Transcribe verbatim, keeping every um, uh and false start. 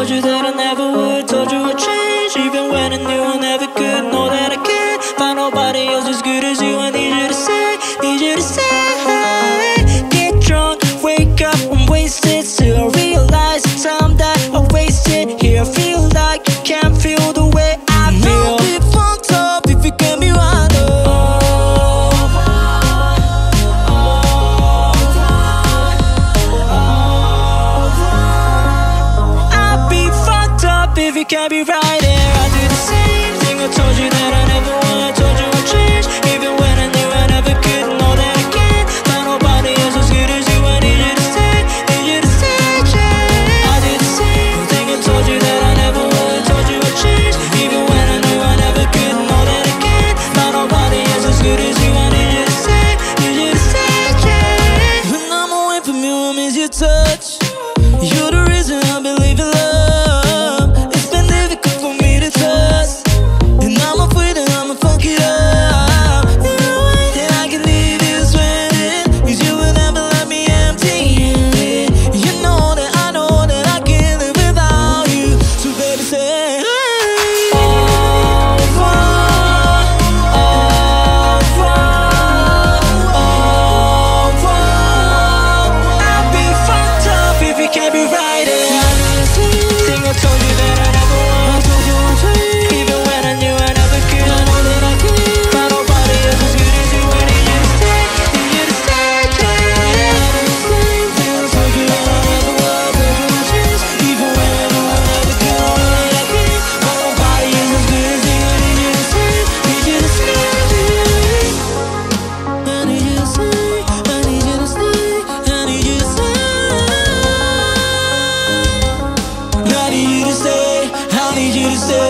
told you that I never would, told you I'd change, even when I knew I never could. Know that I can't find nobody else as good as you. I need you to say, need you to say. Get drunk, wake up, I'm wasted, still I realize the time that I wasted here. I feel like you can't feel the way I feel. Don't be fucked up if you can be right up. If you can't be right here, I do the same thing. I told you that I never would, I told you I'd change, even when I knew I never could. Know that I can't find nobody else as good as you. I need you to stay, need you to stay, change. I do the same thing. I told you that I never would, I told you I'd change, even when I knew I never could. Know that I can't find nobody else as good as you. I need you to stay, need you to stay, change. When I'm away from you, I miss your touch. You're the reason I believe in love. I need you to stay.